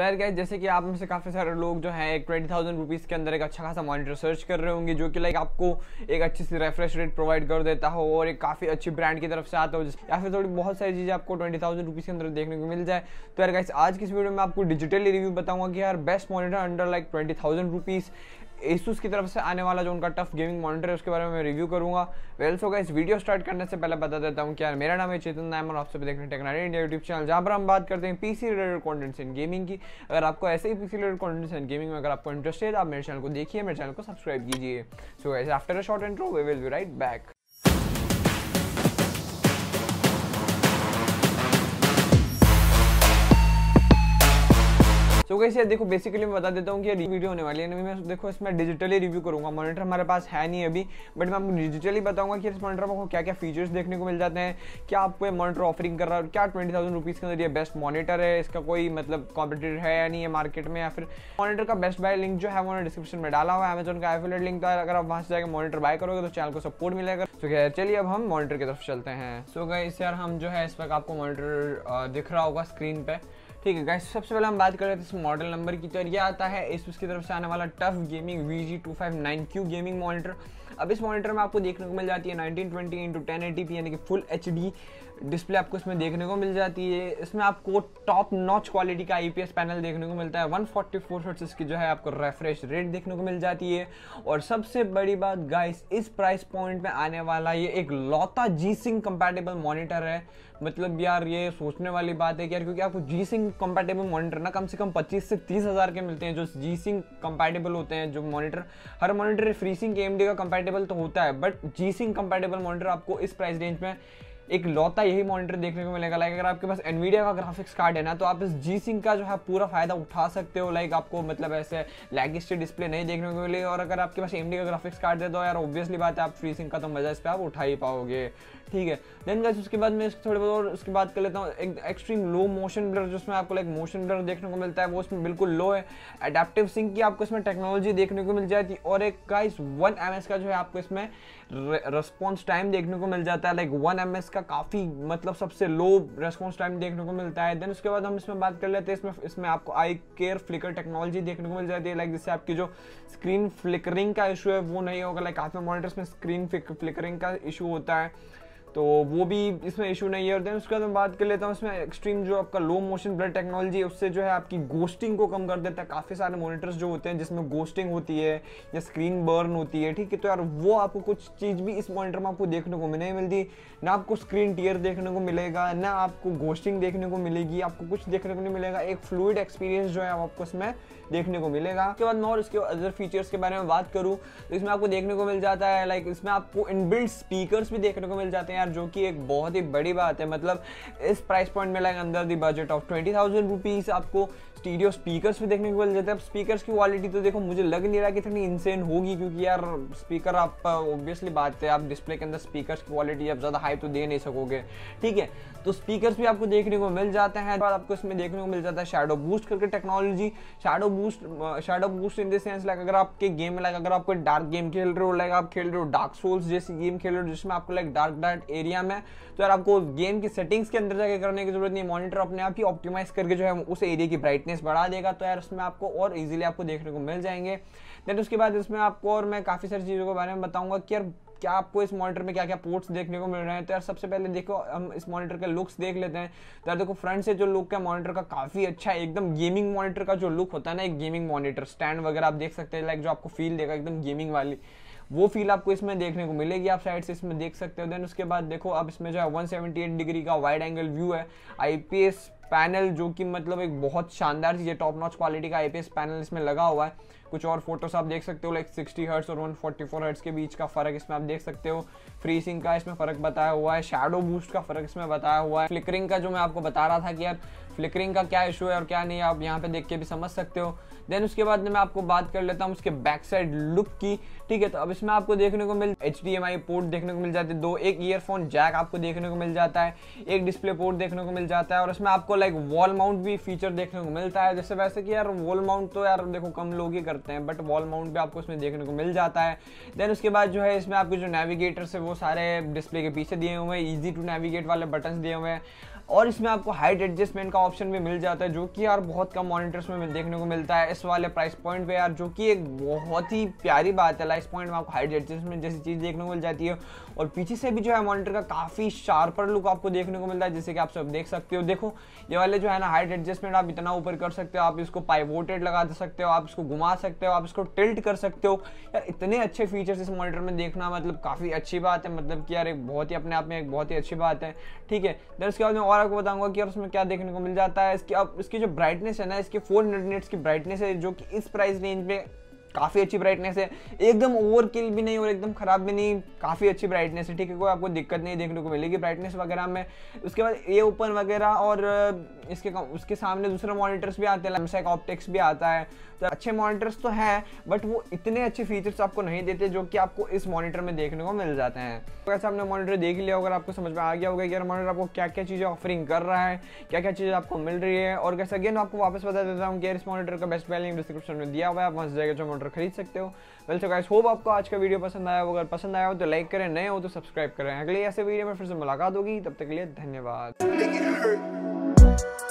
खैर गाइस, जैसे कि आप में से काफ़ी सारे लोग जो है एक 20,000 रुपीज़ के अंदर एक अच्छा खासा मॉनिटर सर्च कर रहे होंगे जो कि लाइक आपको एक अच्छी सी रिफ्रेश रेट प्रोवाइड कर देता हो और एक काफ़ी अच्छी ब्रांड की तरफ से आता हो, या फिर थोड़ी बहुत सारी चीज़ें आपको 20,000 रुपीज़ के अंदर देखने को मिल जाए। तो यार गाइस, आज की इस वीडियो में आपको डिजिटली रिव्यू बताऊँगा कि यार best monitor under like 20,000 rupees Asus की तरफ से आने वाला जो उनका टफ गेमिंग मॉनिटर है उसके बारे में मैं रिव्यू करूँगा। वेल्सो गाइस, वीडियो स्टार्ट करने से पहले बता देता हूँ कि यार मेरा नाम है चेतन नायर और आप सभी देख रहे हैं tech night India YouTube channel, जहाँ पर हम बात करते हैं PC related contents and gaming की। अगर आपको ऐसे ही PC related contents and gaming में अगर आपको इंटरेस्ट है तो आप मेरे चैनल को देखिए, मेरे चैनल को सब्सक्राइब कीजिए। So guys, after a short intro we will be right back. तो गाइस यार देखो, बेसिकली मैं बता देता हूँ कि ये वीडियो होने वाली है ना, मैं देखो इसमें डिजिटली रिव्यू करूँगा। मॉनिटर हमारे पास है नहीं अभी, बट मैं आपको डिजिटली बताऊँगा कि इस मॉनिटर में आपको क्या क्या फीचर्स देखने को मिल जाते हैं, क्या आपको ये मॉनिटर ऑफरिंग कर रहा है और क्या 20,000 रुपीज़ के अंदर ये बेस्ट मॉनिटर है, इसका कोई मतलब कॉम्पिटिटर है या नहीं है मार्केट में। या फिर मॉनिटर का बेस्ट बाय लिंक जो है मैंने डिस्क्रिप्शन में डाला हुआ है, अमेजन का एफिलिएट लिंक था, अगर आप वहाँ से जाकर मॉनिटर बाय करोगे तो चैनल को सपोर्ट मिलेगा। तो क्या चलिए अब हम मॉनिटर की तरफ चलते हैं। सो गाइस यार हम जो है इस वक्त आपको मॉनिटर दिख रहा होगा स्क्रीन पर, ठीक है गाइस। सबसे पहले हम बात कर रहे थे इस मॉडल नंबर की, तो ये आता है Asus की तरफ से आने वाला TUF gaming VG259Q gaming monitor. अब इस मॉनिटर में आपको देखने को मिल जाती है 1920x1080p यानी कि फुल HD डिस्प्ले आपको इसमें देखने को मिल जाती है। इसमें आपको टॉप नॉच क्वालिटी का IPS पैनल देखने को मिलता है, 144 हर्ट्ज़ इसकी जो है आपको रिफ्रेश रेट देखने को मिल जाती है। और सबसे बड़ी बात गाइस, इस प्राइस पॉइंट में आने वाला ये एक लौता G-Sync कंपैटिबल मॉनिटर है। मतलब यार ये सोचने वाली बात है कि यार, क्योंकि आपको G-Sync कंपैटिबल मॉनिटर ना कम से कम 25 से 30 हज़ार के मिलते हैं जो G-Sync कंपैटिबल होते हैं। जो मॉनिटर, हर मॉनिटर FreeSync AMD का कंपैटिबल तो होता है, बट G-Sync कंपैटिबल मॉनिटर आपको इस प्राइस रेंज में एक लौता यही मॉनिटर देखने को मिलेगा। लाइक अगर आपके पास Nvidia का ग्राफिक्स कार्ड है ना, तो आप इस G-Sync का जो है पूरा फ़ायदा उठा सकते हो। लाइक आपको मतलब ऐसे लैगी से डिस्प्ले नहीं देखने को मिलेगी, और अगर आपके पास AMD का ग्राफिक्स कार्ड है तो यार ऑब्वियसली बात है आप FreeSync का तो मज़ा इस पर आप उठा ही पाओगे, ठीक है। देन गाइस उसके बाद मैं थोड़ी बहुत और उसकी बात कर लेता हूँ, एक एक्सट्रीम लो मोशन ब्लर, जिसमें आपको लाइक मोशन ब्लर देखने को मिलता है वो इसमें बिल्कुल लो है। एडाप्टिव सिंक की आपको इसमें टेक्नोलॉजी देखने को मिल जाती है, और एक गाइस 1 ms का जो है आपको इसमें रिस्पॉन्स टाइम देखने को मिल जाता है। लाइक 1 ms का काफ़ी मतलब सबसे लो रिस्पॉन्स टाइम देखने को मिलता है। देन उसके बाद हम इसमें बात कर लेते हैं, इसमें आपको आई केयर फ्लिकर टेक्नोलॉजी देखने को मिल जाती है। लाइक जिससे आपकी जो स्क्रीन फ्लिकरिंग का इशू है वो नहीं होगा। लाइक काफ़ी मॉनिटर्स में स्क्रीन फ्लिकरिंग का इशू होता है, तो वो भी इसमें इशू नहीं है। और देन उसके बाद मैं बात कर लेता हूँ, इसमें एक्सट्रीम जो आपका लो मोशन ब्लर टेक्नोलॉजी है उससे जो है आपकी गोस्टिंग को कम कर देता है। काफ़ी सारे मॉनिटर्स जो होते हैं जिसमें गोस्टिंग होती है या स्क्रीन बर्न होती है, ठीक है, तो यार वो आपको कुछ चीज़ भी इस मॉनिटर में आपको देखने को नहीं मिलती। ना आपको स्क्रीन टियर देखने को मिलेगा, ना आपको गोस्टिंग देखने को मिलेगी, आपको कुछ देखने को नहीं मिलेगा। एक फ्लूइड एक्सपीरियंस जो है आपको इसमें देखने को मिलेगा। उसके बाद मैं और इसके अदर फीचर्स के बारे में बात करूँ तो इसमें आपको देखने को मिल जाता है, लाइक इसमें आपको इनबिल्ट स्पीकर्स भी देखने को मिल जाते हैं, जो कि एक बहुत ही बड़ी बात है। मतलब इस प्राइस पॉइंट में लाइक अंदर द बजट ऑफ 20,000 रुपीज़ आपको स्टीरियो स्पीकर्स भी देखने को मिल जाते हैं। अब स्पीकर्स की क्वालिटी तो देखो मुझे लग नहीं रहा कि इतनी इंसेन होगी, क्योंकि यार स्पीकर आप ऑब्वियसली बात है आप डिस्प्ले के अंदर स्पीकर्स की क्वालिटी आप ज़्यादा हाई तो दे नहीं सकोगे, ठीक है। तो स्पीकर्स भी आपको देखने को मिल जाते हैं। आपको इसमें देखने को मिल जाता है शैडो बूस्ट करके technology. Shadow boost in the sense like अगर आपके गेम में लाइक अगर आपको डार्क गेम खेल रहे हो, लाइक आप खेल रहे हो डार्क सोल्स जैसी गेम खेल रहे हो जिसमें आपको लाइक डार्क एरिया में, तो यार आपको गेम की सेटिंग्स के अंदर जाके करने की जरूरत नहीं, मॉनिटर अपने आप ही ऑप्टिमाइज करके जो है उस एरिया की ब्राइटनेस बढ़ा देगा। तो यार उसमें आपको और इजीली आपको देखने को मिल जाएंगे। देन उसके बाद इसमें आपको और मैं काफ़ी सारी चीज़ों के बारे में बताऊंगा कि यार क्या आपको इस मॉनिटर में क्या क्या पोर्ट्स देखने को मिल रहे हैं। तो यार सबसे पहले देखो हम इस मॉनिटर के लुक्स देख लेते हैं। तो यार देखो फ्रंट से जो लुक है मॉनिटर का काफ़ी अच्छा है, एकदम गेमिंग मॉनिटर का जो लुक होता है ना, एक गेमिंग मॉनिटर स्टैंड वगैरह आप देख सकते हैं, लाइक जो आपको फील देगा एकदम गेमिंग वाली वो फील आपको इसमें देखने को मिलेगी, आप साइड से इसमें देख सकते हो। देन उसके बाद देखो अब इसमें जो है 178 डिग्री का वाइड एंगल व्यू है, IPS पैनल जो कि मतलब एक बहुत शानदार चीज़ है, टॉप नॉच क्वालिटी का IPS पैनल इसमें लगा हुआ है। कुछ और फोटोस आप देख सकते हो, लाइक 60 हर्ट्स और 144 हर्ट्स के बीच का फ़र्क इसमें आप देख सकते हो। FreeSync का इसमें फ़र्क बताया हुआ है, शैडो बूस्ट का फ़र्क इसमें बताया हुआ है। फ्लिकरिंग का जो मैं आपको बता रहा था कि यार फ्लिकरिंग का क्या इशू है और क्या नहीं, आप यहाँ पे देख के भी समझ सकते हो। देन उसके बाद मैं आपको बात कर लेता हूँ उसके बैक साइड लुक की, ठीक है। तो अब इसमें आपको देखने को मिल HDMI पोर्ट देखने को मिल जाते हैं, 2, एक ईयरफोन जैक आपको देखने को मिल जाता है, एक डिस्प्ले पोर्ट देखने को मिल जाता है, और इसमें आपको लाइक वॉल माउंट भी फीचर देखने को मिलता है। जैसे वैसे कि यार वॉल माउंट तो यार देखो कम लोग ही करते हैं, बट वॉल माउंट भी आपको इसमें देखने को मिल जाता है। देन उसके बाद जो है इसमें आपके जो नेविगेटर्स है वो सारे डिस्प्ले के पीछे दिए हुए हैं, ईजी टू नेविगेट वाले बटन्स दिए हुए हैं। और इसमें आपको हाइट एडजस्टमेंट का ऑप्शन भी मिल जाता है, जो कि यार बहुत कम मॉनिटर्स में देखने को मिलता है इस वाले प्राइस पॉइंट पे यार, जो कि एक बहुत ही प्यारी बात है। लाइस पॉइंट में आपको हाइट एडजस्टमेंट जैसी चीज़ देखने को मिल जाती है, और पीछे से भी जो है मॉनिटर का काफ़ी शार्पर लुक आपको देखने को मिलता है, जैसे कि आप सब देख सकते हो। देखो ये वाले जो है ना हाइट एडजस्टमेंट आप इतना ऊपर कर सकते हो, आप इसको पाइवोटेड लगा सकते हो, आप इसको घुमा सकते हो, आप इसको टिल्ट कर सकते हो। यार इतने अच्छे फीचर्स इस मॉनिटर में देखना मतलब काफ़ी अच्छी बात है, मतलब कि यार एक बहुत ही अपने आप में एक बहुत ही अच्छी बात है, ठीक है। देन इसके बाद में और आपको बताऊंगा कि यार उसमें क्या देखने को मिल जाता है। इसकी अब इसकी जो ब्राइटनेस है ना, इसकी 400 निट्स की ब्राइटनेस है, जो कि इस प्राइस रेंज में काफ़ी अच्छी ब्राइटनेस है, एकदम ओवरकिल भी नहीं और एकदम ख़राब भी नहीं, काफ़ी अच्छी ब्राइटनेस है, ठीक है। कोई आपको दिक्कत नहीं देखने को मिलेगी ब्राइटनेस वगैरह में। उसके बाद ए ओपन वगैरह और इसके उसके सामने दूसरे मॉनिटर्स भी आते हैं, लमसेक ऑप्टिक्स भी आता है, तो अच्छे मॉनिटर्स तो हैं बट वो इतने अच्छे फीचर्स आपको नहीं देते जो कि आपको इस मॉनिटर में देखने को मिल जाते हैं। तो ऐसा आपने मॉनिटर देख लिया होगा, आपको समझ में आ गया होगा कि यार मॉनिटर आपको क्या क्या चीज़ें ऑफरिंग कर रहा है, क्या क्या चीज़ें आपको मिल रही है। और कैसे अगेन आपको वापस बता देता हूँ कि यार इस मॉनिटर का बेस्ट प्राइस लिंक डिस्क्रिप्शन में दिया हुआ है, आप वहाँ से जाकर जो खरीद सकते हो। वेल सो गाइस, होप आपको आज का वीडियो पसंद आया हो। अगर पसंद आया हो तो लाइक करें, नए हो तो सब्सक्राइब करें। अगले ऐसे वीडियो में फिर से मुलाकात होगी, तब तक के लिए धन्यवाद।